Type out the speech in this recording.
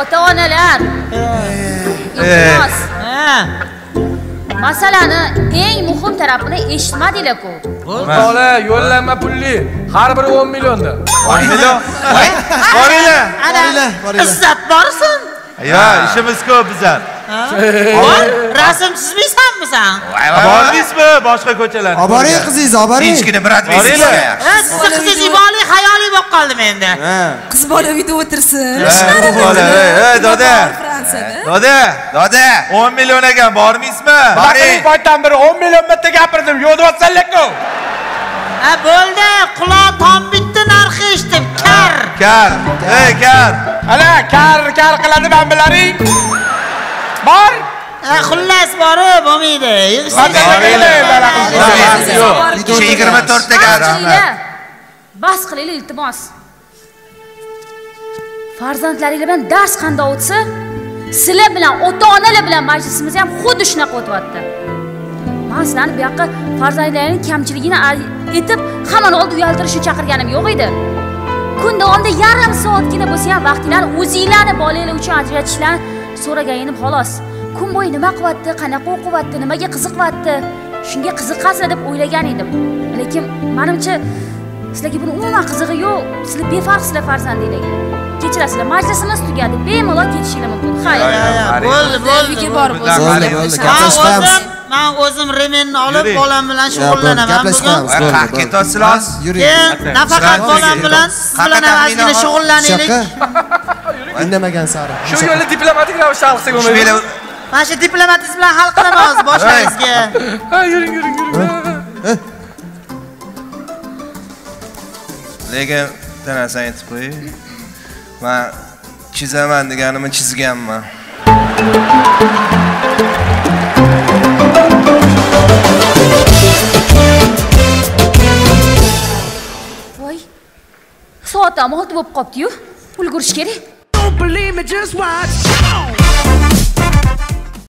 ota-onalar iltimos. Masalani eng muhim tarafini eshitmadinglar-ku. To'la yo'llanma pulli har biri 10 milliondan. 10 million. Boringlar. Boringlar. Izzat borsin. Ya, ishimiz ko'p bizlar. Rasm chizmaysanmi sen? Bormaysizmi boshqa ko'chalarga? Boring qizingiz, boring. Tinchgina biratmaysizmi? Sizni qizingiz iboli xayoliy bo'lib qoldim endi. Qiz bola uyda o'tirsin. Ey doda. Doda. 10 million ekan, bormaysizmi? Boring. Poytaxtdan biri 10 million bitta gapirdim, yo'dayotsanlar-ku. Ha, bo'ldi. Quloq tom bitta narxi eshitib, kar. Kar. Ana, kar qiladi men bilaring. Bor? Xullas borib bo'lmaydi. Bas qilinglar iltimos. Farzandlaringiz bilan dars qanday o'tsa, sizlar bilan ota-onalar bilan majlisimiz ham xuddi shunaqa o'tyapti. Men sizlarni bu yoqqa farzandlaringiz kamchiligini aytib, hamon oldi uyaltirish uchun chaqirganim yo'q edi. Kun davomida yarim soatgina bo'lsa ham vaqtingizni o'zingizlarni bolalaringiz uchun ajratishlar so'raganim xolos. Kun bo'yi nima qilyapti, qanaqa o'qiyapti, nimaga qiziqyapti, shunga qiziqasiz deb o'ylagan edim. Lekin menimcha sizlarga buni umuman qizig'i yo'q. Sizlar befarqsizlar farzandingizga. Kechirasizlar, majlisimiz tugadi. Bemalol ketishingiz mumkin. Xayr. Bo'ldi. Fikr bor bo'lsa. Men o'zim remenni olib bolam bilan shug'ullanaman bugun. Qahketasizlar. Nafaqat bolam bilan sizlarni shug'ullaninglar. Indamagan sari. Shu yo'lda diplomatik ravishda hal qilsak bo'lmaydi. Mana shu diplomatizm bilan hal qilamiz boshingizga. Ha, yuring. Lekin tanasang aytib qo'y. Men chizaman deganimni chizganman. Voy. Soat ham 6 bo'lib qopti-yu. Ulgurish kerak. Don't believe me, just watch.